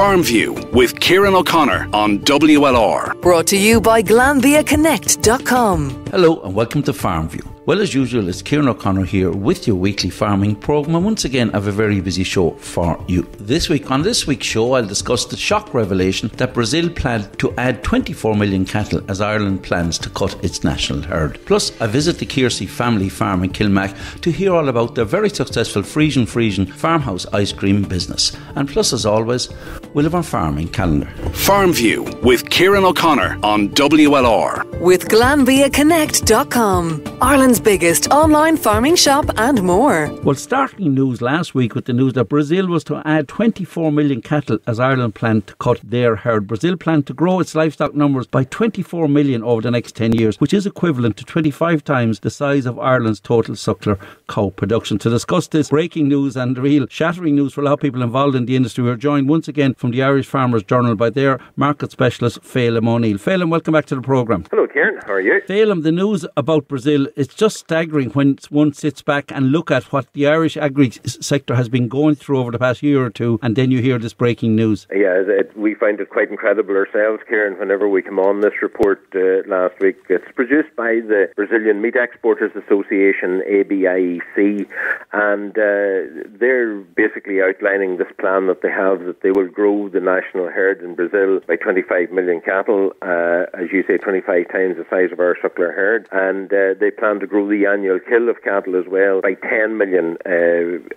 Farmview with Kieran O'Connor on WLR. Brought to you by GlanbiaConnect.com. Hello and welcome to Farmview. Well, as usual, it's Kieran O'Connor here with your weekly farming programme, and once again I have a very busy show for you. This week, on this week's show, I'll discuss the shock revelation that Brazil planned to add 24 million cattle as Ireland plans to cut its national herd. Plus, I visit the Kearsey family farm in K Mac to hear all about their very successful Freezin' Friesian farmhouse ice cream business. And plus, as always, we'll have our farming calendar. Farmview with Kieran O'Connor on WLR. With GlanbiaConnect.com, Ireland's biggest online farming shop and more. Well, startling news last week with the news that Brazil was to add 24 million cattle as Ireland planned to cut their herd. Brazil planned to grow its livestock numbers by 24 million over the next 10 years, which is equivalent to 25 times the size of Ireland's total suckler cow production. To discuss this breaking news and real shattering news for a lot of people involved in the industry, we're joined once again from the Irish Farmers Journal by their market specialist, Phelim O'Neill. Phelim, welcome back to the programme. Hello, Kieran. How are you? Phelim, the news about Brazil is just staggering when one sits back and look at what the Irish agri sector has been going through over the past year or two, and then you hear this breaking news. Yeah, we find it quite incredible ourselves, Kieran, whenever we come on this report last week. It's produced by the Brazilian Meat Exporters Association, ABIEC, and they're basically outlining this plan that they have, that they will grow the national herd in Brazil by 25 million cattle, as you say, 25 times the size of our suckler herd, and they plan to grow the annual kill of cattle as well by 10 million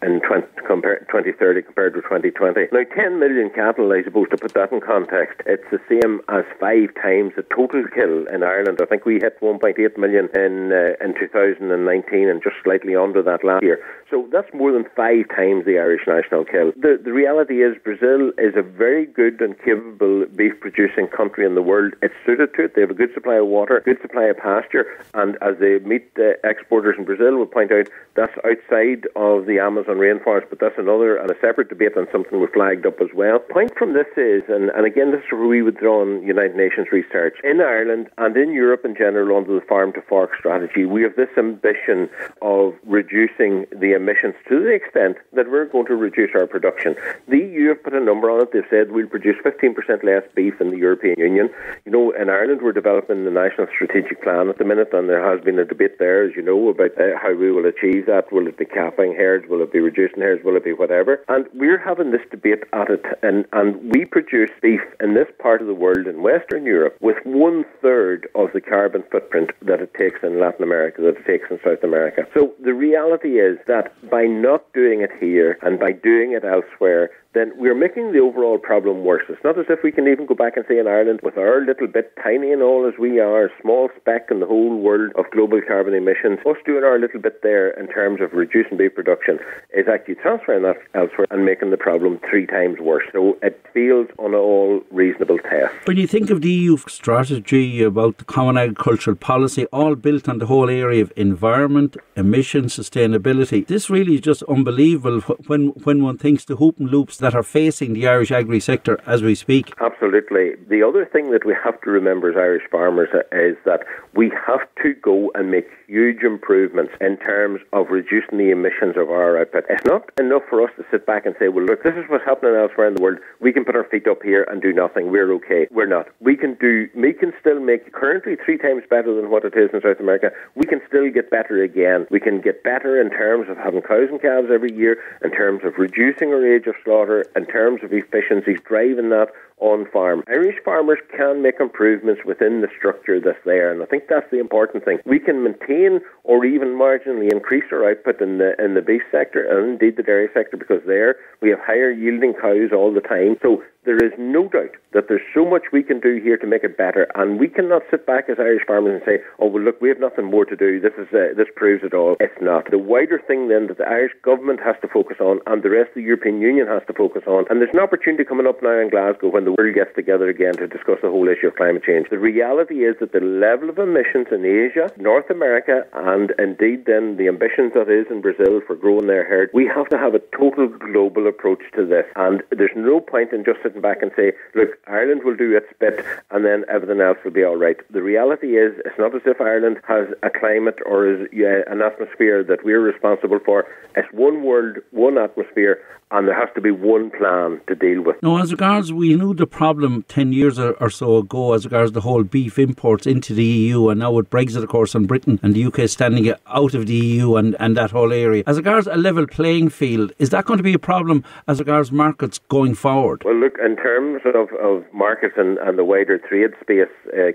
in 2030 compared to 2020. Now, 10 million cattle, I suppose, to put that in context, it's the same as 5 times the total kill in Ireland. I think we hit 1.8 million in 2019 and just slightly under that last year. So that's more than 5 times the Irish national kill. The reality is Brazil is a very good and capable beef-producing country in the world. It's suited to it. They have a good supply of water, good supply of pasture, and as the meat exporters in Brazil will point out, that's outside of the Amazon rainforest, but that's another and a separate debate and something we flagged up as well. Point from this is, and again this is where we would draw on United Nations research, in Ireland and in Europe in general under the farm to fork strategy, we have this ambition of reducing the emissions to the extent that we're going to reduce our production. The EU have put a number on it. They've said we'll produce 15% less beef in the European Union. You know, in Ireland we're developing the National Strategic Plan at the minute, and there has been a debate there, as you know, about how we will achieve that. Will it be capping herds? Will it be reducing herds? Will it be whatever? And we're having this debate at it, and we produce beef in this part of the world, in Western Europe, with 1/3 of the carbon footprint that it takes in Latin America, that it takes in South America. So the reality is that by not doing it here and by doing it elsewhere, then we're making the overall problem worse. It's not as if we can even go back and say in Ireland, with our little bit, tiny and all as we are, small speck in the whole world of global carbon emissions, us doing our little bit there in terms of reducing beef production is actually transferring that elsewhere and making the problem 3 times worse. So it fails on all reasonable tests. When you think of the EU strategy about the common agricultural policy, all built on the whole area of environment, emissions, sustainability, this really is just unbelievable when one thinks the hoop and loops that are facing the Irish agri sector as we speak. Absolutely. The other thing that we have to remember as Irish farmers is that we have to go and make huge improvements in terms of reducing the emissions of our output. It's not enough for us to sit back and say, well, look, this is what's happening elsewhere in the world. We can put our feet up here and do nothing. We're okay. We're not. We can still make currently 3 times better than what it is in South America. We can still get better again. We can get better in terms of having cows and calves every year, in terms of reducing our age of slaughter, in terms of efficiencies, driving that on farm. Irish farmers can make improvements within the structure that's there, and I think that's the important thing. We can maintain or even marginally increase our output in the beef sector and indeed the dairy sector, because there we have higher yielding cows all the time. So there is no doubt that there's so much we can do here to make it better, and we cannot sit back as Irish farmers and say, oh, well, look, we have nothing more to do. This proves it all. It's not. The wider thing then that the Irish government has to focus on, and the rest of the European Union has to focus on, and there's an opportunity coming up now in Glasgow when the world gets together again to discuss the whole issue of climate change. The reality is that the level of emissions in Asia, North America, and indeed then the ambitions that is in Brazil for growing their herd, we have to have a total global approach to this, and there's no point in just sitting sitting back and say, look, Ireland will do its bit and then everything else will be all right. The reality is, it's not as if Ireland has a climate or is an atmosphere that we're responsible for. It's one world, one atmosphere, and there has to be one plan to deal with. Now, as regards, we knew the problem 10 years or so ago as regards the whole beef imports into the EU, and now with Brexit, of course, and Britain and the UK standing out of the EU and that whole area. As regards a level playing field, is that going to be a problem as regards markets going forward? Well, look, in terms of markets and the wider trade space,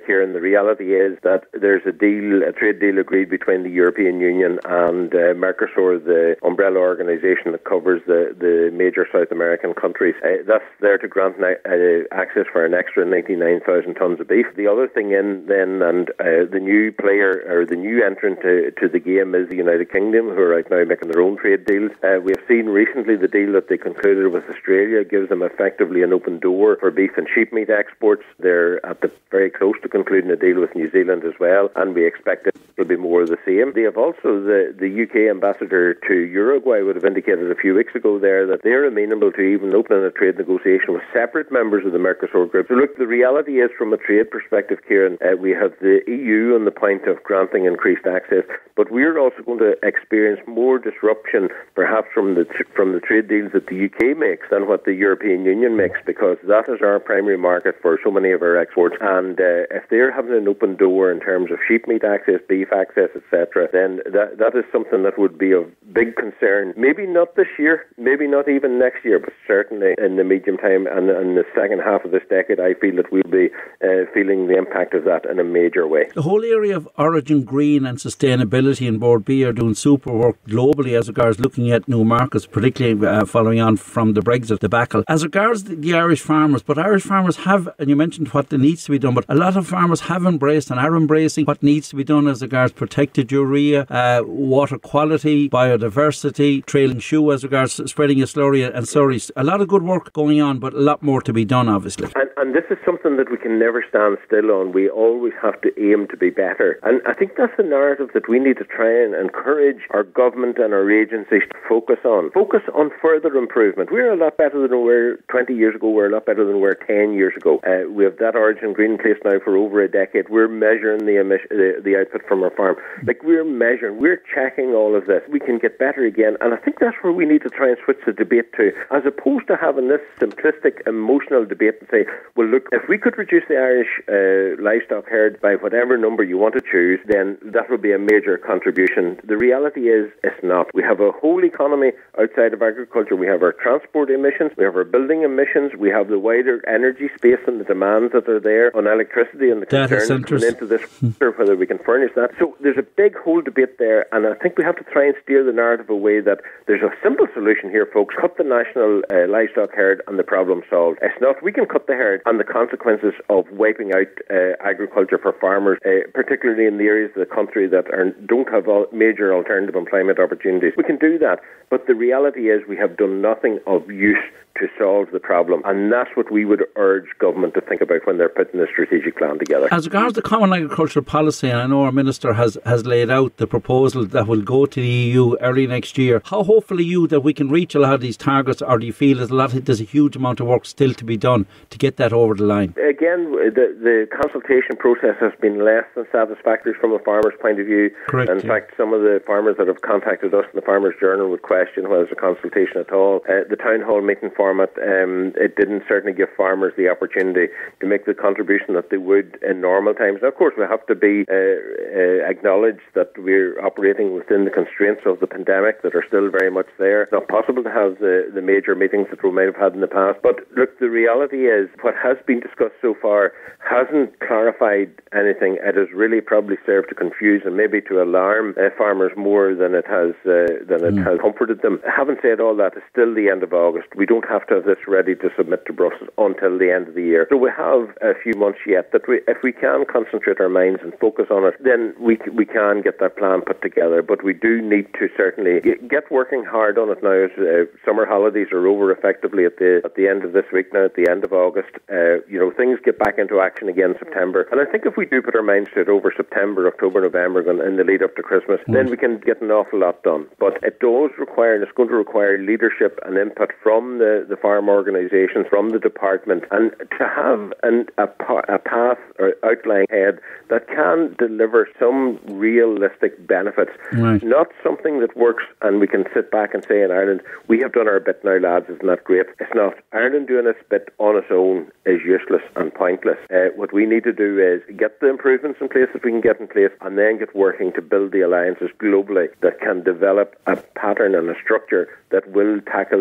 Kieran, the reality is that there's a trade deal agreed between the European Union and Mercosur, the umbrella organisation that covers the major South American countries. That's there to grant access for an extra 99,000 tonnes of beef. The other thing the new player or the new entrant to the game is the United Kingdom, who are right now making their own trade deals. We have seen recently the deal that they concluded with Australia gives them effectively an open door for beef and sheep meat exports. They're at the very close to concluding a deal with New Zealand as well, and we expect it will be more of the same. They have also, the UK ambassador to Uruguay would have indicated a few weeks ago there that they're amenable to even opening a trade negotiation with separate members of the Mercosur group. So look, the reality is, from a trade perspective, Kieran, we have the EU on the point of granting increased access, but we're also going to experience more disruption perhaps from the trade deals that the UK makes than what the European Union makes, because that is our primary market for so many of our exports, and if they're having an open door in terms of sheep meat access, beef access, etc., then that is something that would be of big concern. Maybe not this year, maybe not even next year, but certainly in the medium time and in the second half of this decade, I feel that we'll be feeling the impact of that in a major way. The whole area of Origin Green and sustainability and Board B are doing super work globally as regards looking at new markets, particularly following on from the Brexit debacle. As regards the Irish farmers, but Irish farmers have, and you mentioned what needs to be done, but a lot of farmers have embraced and are embracing what needs to be done as regards protected urea, water quality, biodiversity, trailing shoe as regards spreading your slurry and slurries. A lot of good work going on, but a lot more to be done, obviously. And this is something that we can never stand still on. We always have to aim to be better. And I think that's the narrative that we need to try and encourage our government and our agencies to focus on. Focus on further improvement. We're a lot better than we were 20 years ago. We're a lot better than we were 10 years ago. We have that Origin Green place now for over a decade. We're measuring the output from our farm. Like, we're measuring, we're checking all of this. We can get better again. And I think that's where we need to try and switch the debate to, as opposed to having this simplistic, emotional debate and say, well, look, if we could reduce the Irish livestock herd by whatever number you want to choose, then that would be a major contribution. The reality is, it's not. We have a whole economy outside of agriculture. We have our transport emissions, we have our building emissions, we have the wider energy space and the demands that are there on electricity and the concerns coming into this, or whether we can furnish that. So there's a big whole debate there, and I think we have to try and steer the narrative away that there's a simple solution here, folks. Cut the national livestock herd and the problem solved. It's not. We can cut the herd, and the consequences of wiping out agriculture for farmers, particularly in the areas of the country that don't have major alternative employment opportunities, we can do that. But the reality is, we have done nothing of use to solve the problem, and that's what we would urge government to think about when they're putting the strategic plan together. As regards the Common Agricultural Policy, and I know our Minister has laid out the proposal that will go to the EU early next year, how hopeful are you that we can reach a lot of these targets, or do you feel there's a huge amount of work still to be done to get that over the line? Again, the consultation process has been less than satisfactory from a farmer's point of view. Correct. In fact, some of the farmers that have contacted us in the Farmers' Journal would question whether it's a consultation at all. The town hall meeting format, it didn't certainly give farmers the opportunity to make the contribution that they would in normal times. Now, of course, we have to be acknowledge that we're operating within the constraints of the pandemic that are still very much there. It's not possible to have the major meetings that we might have had in the past. But look, the reality is, what has been discussed so far hasn't clarified anything. It has really probably served to confuse and maybe to alarm farmers more than it has has comforted them. Having said all that, it's still the end of August. We don't have to have this ready to submit to Brussels until the end of the year. So we have a few months yet that if we can concentrate our minds and focus on it, then we can get that plan put together. But we do need to certainly get working hard on it now. As summer holidays are over effectively at the end of this week now, at the end of August. Things get back into action again in September. And I think if we do put our minds to it over September, October, November, and in the lead up to Christmas, then we can get an awful lot done. But it does require, and it's going to require leadership and input from the farm organisation information from the department, and to have a path or outline ahead that can deliver some realistic benefits. Right. Not something that works and we can sit back and say in Ireland, we have done our bit now, lads, isn't that great? It's not. Ireland doing its bit on its own is useless and pointless. What we need to do is get the improvements in place that we can get in place, and then get working to build the alliances globally that can develop a pattern and a structure that will tackle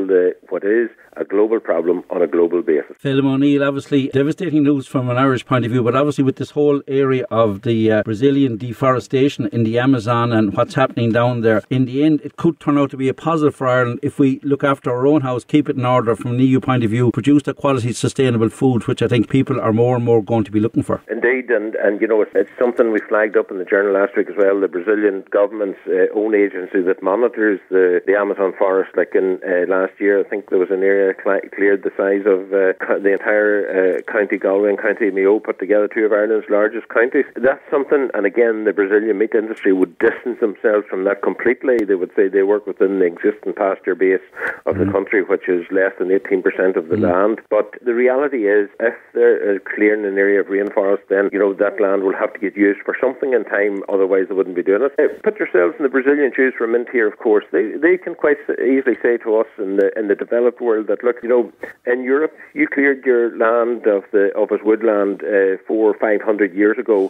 what is a global problem on a global basis. Phelim O'Neill, obviously devastating news from an Irish point of view, but obviously with this whole area of the Brazilian deforestation in the Amazon and what's happening down there, in the end it could turn out to be a positive for Ireland if we look after our own house, keep it in order from an EU point of view, produce the quality sustainable food, which I think people are more and more going to be looking for. Indeed, and you know, it's something we flagged up in the journal last week as well, the Brazilian government's own agency that monitors the Amazon forest, like in last year, I think there was an area cleared the size of the entire county Galway and county Mayo put together, two of Ireland's largest counties. That's something, and again, the Brazilian meat industry would distance themselves from that completely. They would say they work within the existing pasture base of the country, which is less than 18% of the land. But the reality is, if they're clearing an area of rainforest, then you know that land will have to get used for something in time, otherwise they wouldn't be doing it. Put yourselves in the Brazilian shoes for a minute here, of course. They can quite easily say to us in the developed world that, look, you know, in Europe you cleared your land of its woodland 400 or 500 years ago.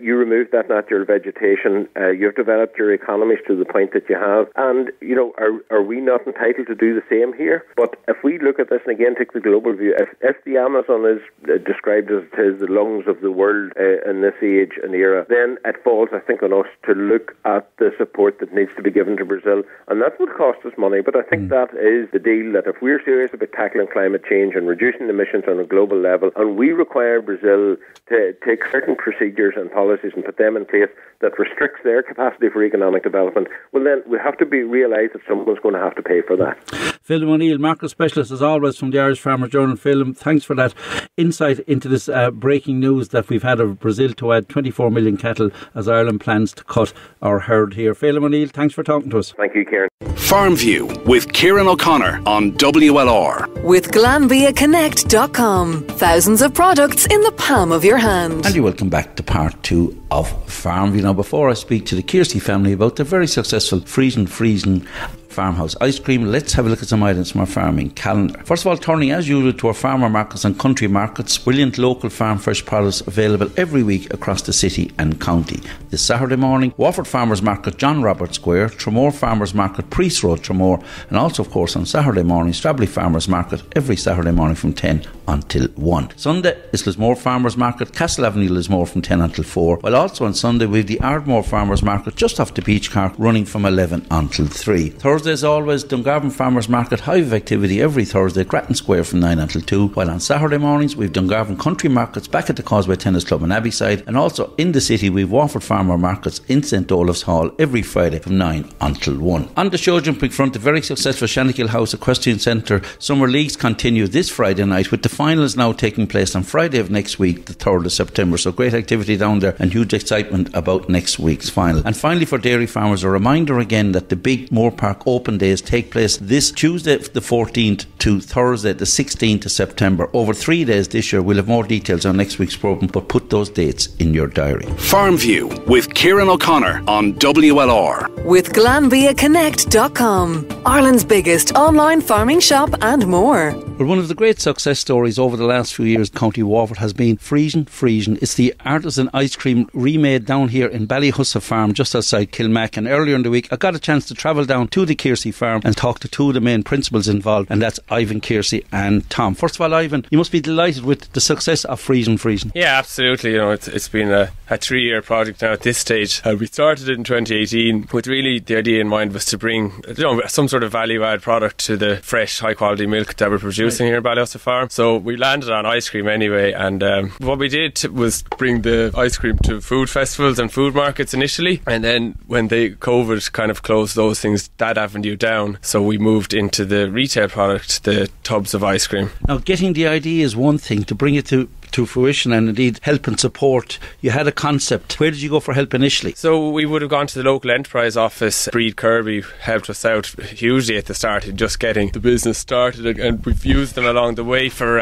You removed that natural vegetation. You've developed your economies to the point that you have, and you know, are we not entitled to do the same here? But if we look at this, and again take the global view, if the Amazon is described as it is the lungs of the world in this age and era, then it falls, I think, on us to look at the support that needs to be given to Brazil, and that would cost us money. But I think that is the deal, that if we're serious about tackling climate change and reducing emissions on a global level, and we require Brazil to take certain procedures and policies and put them in place that restricts their capacity for economic development, well then we have to be realise that someone's going to have to pay for that. Phelim O'Neill, market specialist as always from the Irish Farmers Journal. Phelim, thanks for that insight into this breaking news that we've had of Brazil to add 24 million cattle as Ireland plans to cut our herd here. Phelim O'Neill, thanks for talking to us. Thank you, Kieran. Farmview with Kieran O'Connor on WLR. With GlanbiaConnect.com. Thousands of products in the palm of your hand. And you're welcome back to part two of Farmview. Now, before I speak to the Kearsey family about their very successful Freezin' Friesian farmhouse ice cream, let's have a look at some items from our farming calendar. First of all, turning as usual to our farmer markets and country markets, brilliant local farm fresh products available every week across the city and county. This Saturday morning, Waterford Farmers Market, John Roberts Square, Tramore Farmers Market, Priest Road, Tramore, and also of course on Saturday morning, Strably Farmers Market, every Saturday morning from 10 until 1. Sunday is Lismore Farmers Market, Castle Avenue Lismore from 10 until 4, while also on Sunday we have the Ardmore Farmers Market just off the Beach Park running from 11 until 3. Thursday, as always, Dungarvan Farmers Market, hive of activity every Thursday, Grattan Square from 9 until 2, while on Saturday mornings we've Dungarvan Country Markets back at the Causeway Tennis Club on Abbeyside, and also in the city we've Waterford Farmer Markets in St Olaf's Hall every Friday from 9 until 1. On the show jumping front, the very successful Shannakill House Equestrian Centre Summer Leagues continue this Friday night, with the finals now taking place on Friday of next week, the 3rd of September. So great activity down there and huge excitement about next week's final. And finally, for dairy farmers, a reminder again that the big Moorepark Open Days take place this Tuesday the 14th to Thursday the 16th of September. Over 3 days this year. We'll have more details on next week's programme, but put those dates in your diary. FarmView with Kieran O'Connor on WLR. With GlanbiaConnect.com, Ireland's biggest online farming shop and more. But one of the great success stories over the last few years in County Waterford has been Freezin' Friesian. It's the artisan ice cream remade down here in Ballyhussa Farm just outside Kilmac, and earlier in the week I got a chance to travel down to the Kearsey farm and talk to two of the main principals involved, and that's Ivan Kearsey and Tom. First of all, Ivan, you must be delighted with the success of Freezin' Friesian. Yeah, absolutely. You know, it's been a 3-year project now at this stage. We started it in 2018 with really the idea in mind was to bring, you know, some sort of value add product to the fresh high quality milk that we're producing here at Ballyhussa Farm. So we landed on ice cream anyway, and what we did was bring the ice cream to food festivals and food markets initially, and then when COVID kind of closed those things, that avenue down, so we moved into the retail product, the tubs of ice cream. Now, getting the idea is one thing, to bring it to to fruition and indeed help and support. You had a concept. Where did you go for help initially? So we would have gone to the local enterprise office. Breed Kirby helped us out hugely at the start in just getting the business started, and we've used them along the way for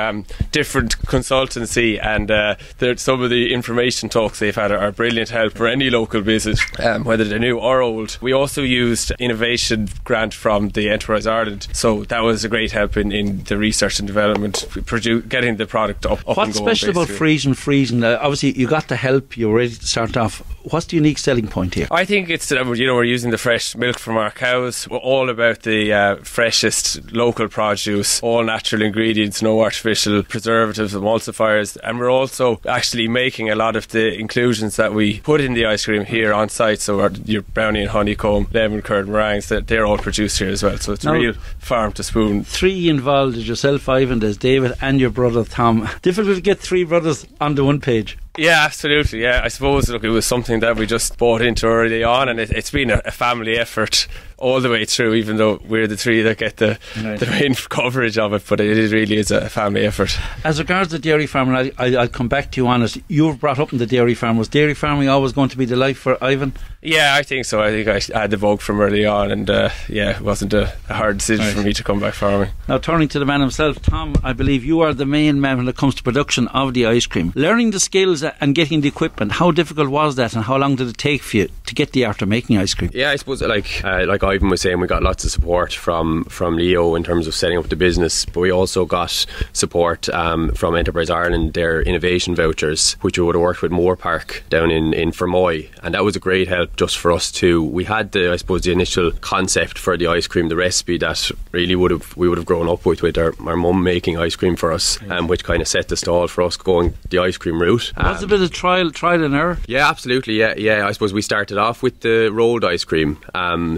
different consultancy, and some of the information talks they've had are brilliant help for any local business, whether they're new or old. We also used innovation grant from the Enterprise Ireland, so that was a great help in the research and development, getting the product up and going. What's special about Freezin' Friesian? Obviously you got the help, you were ready to start off. What's the unique selling point here? I think it's we're using the fresh milk from our cows. We're all about the freshest local produce, all natural ingredients, no artificial preservatives, emulsifiers, and we're also actually making a lot of the inclusions that we put in the ice cream here on site. So your brownie and honeycomb, lemon curd, meringues, they're all produced here as well. So it's a real farm to spoon. Three involved is yourself, Ivan, there's David, and your brother Tom. Difficult to get three brothers onto one page. Yeah, absolutely. Yeah, I suppose, look, it was something that we just bought into early on, and it's been a family effort all the way through, even though we're the three that get the main coverage of it, but it really is a family effort. As regards the dairy farm, and I'll come back to you on it, you were brought up in the dairy farm. Was dairy farming always going to be the life for Ivan? Yeah, I think so. I think I had the vogue from early on, and it wasn't a hard decision for me to come back farming. Now, turning to the man himself, Tom, I believe you are the main man when it comes to production of the ice cream. Learning the skills and getting the equipment, how difficult was that, and how long did it take for you to get the art of making ice cream? Yeah, I suppose like Ivan was saying, we got lots of support from Leo in terms of setting up the business, but we also got support from Enterprise Ireland, their innovation vouchers, which we would have worked with Moorepark down in Fermoy, and that was a great help just for us too. We had the initial concept for the ice cream, the recipe that really we would have grown up with our mum making ice cream for us, which kind of set the stall for us going the ice cream route. Was a bit of trial and error? Yeah, absolutely. Yeah. I suppose we started off with the rolled ice cream,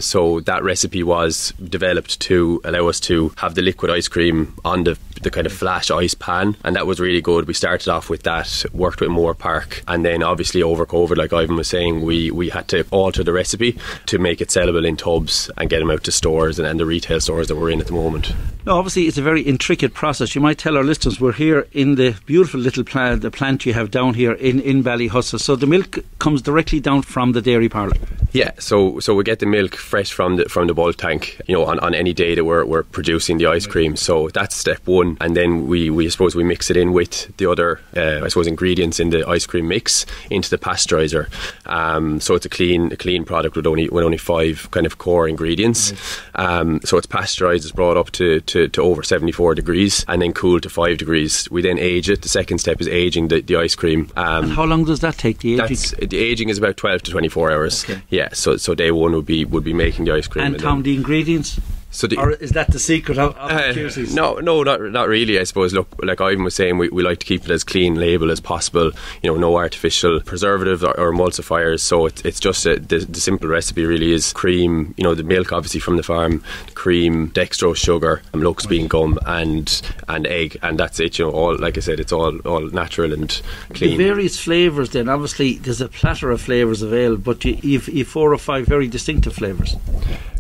so that recipe was developed to allow us to have the liquid ice cream on the kind of flash ice pan, and that was really good. We started off with that, worked with Moorepark, and then obviously over COVID, like Ivan was saying, we had to alter the recipe to make it sellable in tubs and get them out to stores and the retail stores that we're in at the moment. Now, obviously it's a very intricate process. You might tell our listeners we're here in the beautiful little plant you have down here in Ballyhustle. So the milk comes directly down from the dairy parlour? Yeah, so we get the milk fresh from the bulk tank, on any day that we're producing the ice cream. So that's step one, and then we mix it in with the other ingredients in the ice cream mix into the pasteurizer. So it's a clean product with only five kind of core ingredients. So it's pasteurized, it's brought up to over 74 degrees and then cooled to 5 degrees. We then age it. The second step is aging the ice cream. And how long does that take? The aging is about 12 to 24 hours. Okay. Yeah, so day one would be making the ice cream. And Tom, the ingredients? So or is that the secret of the Kearseys? No, not really. I suppose, look, like Ivan was saying, we like to keep it as clean label as possible. No artificial preservatives or emulsifiers. So it's just the simple recipe really is cream. The milk obviously from the farm, cream, dextrose sugar, lux bean gum, and egg, and that's it. All, like I said, it's all natural and clean. The various flavours. Then obviously there's a platter of flavours available, but you've 4 or 5 very distinctive flavours.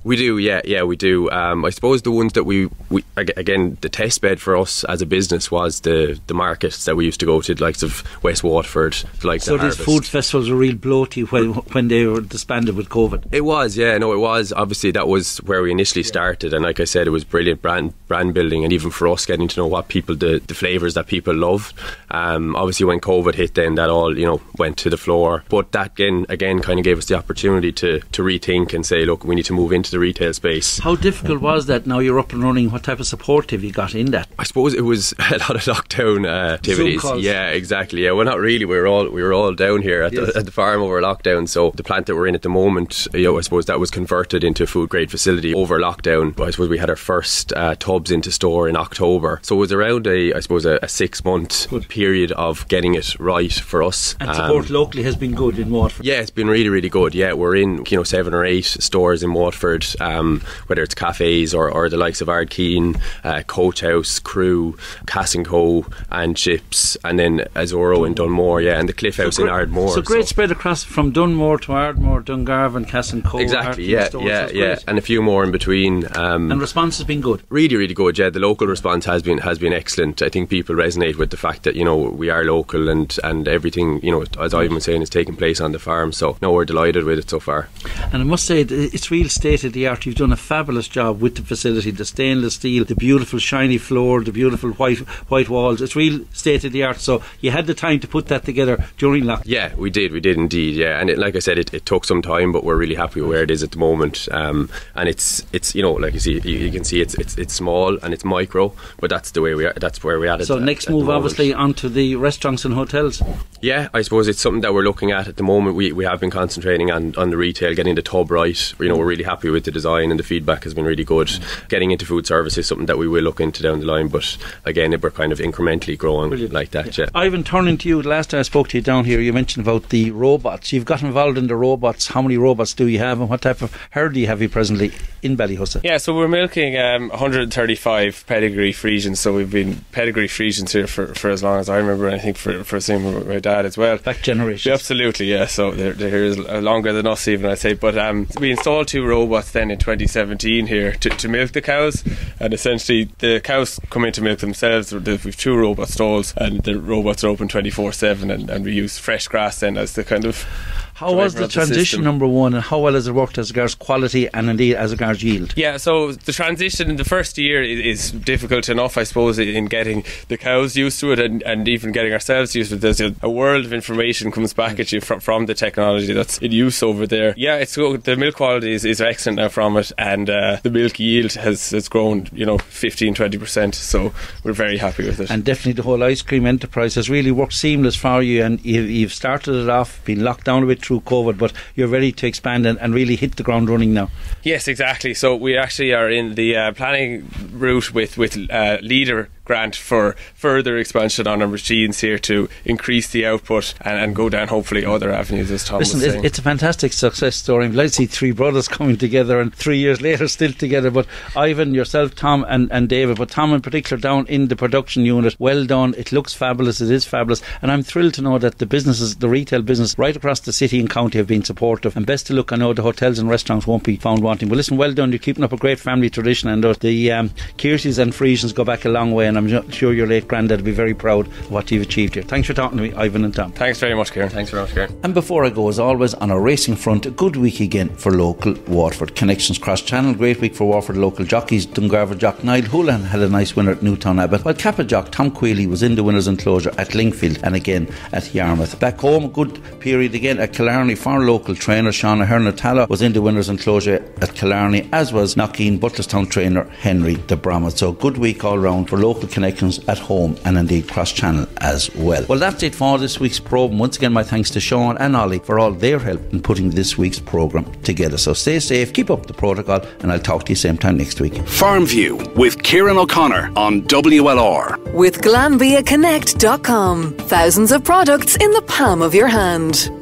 We do, yeah, we do. I suppose the ones that we again, the test bed for us as a business was the markets that we used to go to, the likes of West Waterford, the likes of Harvest. So these food festivals were real bloaty when they were disbanded with COVID. It was, it was. Obviously, that was where we initially started, and like I said, it was brilliant brand building, and even for us getting to know what people, the flavours that people loved. Obviously, when COVID hit, then that all went to the floor. But that again kind of gave us the opportunity to rethink and say, look, we need to move into the retail space. How difficult was that? Now you're up and running, what type of support have you got in that? I suppose it was a lot of lockdown activities. Yeah, exactly. Yeah, well, not really. We were all down here at the farm over lockdown. So the plant that we're in at the moment, I suppose that was converted into a food grade facility over lockdown. But I suppose we had our first tubs into store in October. So it was around a 6-month period of getting it right for us. And support locally has been good in Waterford. Yeah, it's been really, really good. Yeah, we're in 7 or 8 stores in Waterford. covered, whether it's cafes or the likes of Ardkeen, Coach House, Crew, Cass and Co, and Chips, and then Azorro in Dunmore, yeah, and the Cliff House in Ardmore. So great spread across from Dunmore to Ardmore, Dungarvan, Cass and Co. Exactly, yeah, and a few more in between. And response has been good. Really, really good. Yeah, the local response has been excellent. I think people resonate with the fact that, you know, we are local and everything, you know, as Ivan was saying, is taking place on the farm. So no, we're delighted with it so far. And I must say, it's real state of the art. You've done a fabulous job with the facility, the stainless steel, the beautiful shiny floor, the beautiful white walls. It's real state of the art. So you had the time to put that together during lockdown. Yeah, we did indeed. Yeah, and like I said, it took some time, but we're really happy with where it is at the moment. And it's you know, like you see, you can see it's small and it's micro, but that's the way we are. That's where we are. So next move, obviously, onto the restaurants and hotels. Yeah, I suppose it's something that we're looking at the moment. We have been concentrating on the retail, getting the tub right. You know, we're really happy with the design and the feedback has been really good. Getting into food service is something that we will look into down the line, but again, we're kind of incrementally growing. Brilliant. Like that. Yeah. Ivan, turning to you, last time I spoke to you down here, you mentioned about the robots. You've got involved in the robots. How many robots do you have, and what type of herd do you have you presently in Ballyhussa? Yeah, so we're milking 135 pedigree Friesians, so we've been pedigree Friesians here for as long as I remember, and I think for my dad as well. Back generation. Absolutely, yeah, so they're here longer than us even, I'd say, but we installed 2 robots then in 2017 here to milk the cows, and essentially the cows come in to milk themselves. We've 2 robot stalls, and the robots are open 24/7, and we use fresh grass then as the kind of... How was the transition, number one, and how well has it worked as regards quality and indeed as regards yield? Yeah, so the transition in the first year is difficult enough, I suppose, in getting the cows used to it and even getting ourselves used to it. There's a world of information comes back at you from the technology that's in use over there. Yeah, it's good. The milk quality is excellent now from it, and the milk yield has grown, you know, 15-20%, so we're very happy with it. And definitely the whole ice cream enterprise has really worked seamless for you, and you've started it off, been locked down a bit through COVID, but you're ready to expand and really hit the ground running now. Yes, exactly. So we actually are in the planning route with Leader grant for further expansion on our machines here to increase the output and go down hopefully other avenues, as Tom was saying. It's a fantastic success story. I'd like to see 3 brothers coming together and 3 years later still together. But Ivan, yourself, Tom and David, but Tom in particular down in the production unit, well done. It looks fabulous, it is fabulous, and I'm thrilled to know that the businesses, the retail business right across the city and county have been supportive, and best to look, I know the hotels and restaurants won't be found wanting. But listen, well done, you're keeping up a great family tradition, and the Kearseys and Friesians go back a long way, and I'm sure your late granddad will be very proud of what you've achieved here. Thanks for talking to me, Ivan and Tom. Thanks very much, Kieran. Thanks very much, Kieran. And before I go, as always, on a racing front, a good week again for local Waterford. Connections cross-channel, great week for Waterford local jockeys. Dungarvan jock Niall Hulan had a nice winner at Newtown Abbott, while Kappa jock Tom Queeley was in the winner's enclosure at Lingfield and again at Yarmouth. Back home, a good period again at Killarney for local trainer Shauna Hernatalla was in the winner's enclosure at Killarney, as was Knockeen Butlerstown trainer Henry DeBromouth. So a good week all round for local connections at home and indeed cross-channel as well. Well, that's it for this week's programme. Once again, my thanks to Sean and Ollie for all their help in putting this week's programme together. So stay safe, keep up the protocol, and I'll talk to you same time next week. Farmview with Kieran O'Connor on WLR. With GlanbiaConnect.com. Thousands of products in the palm of your hand.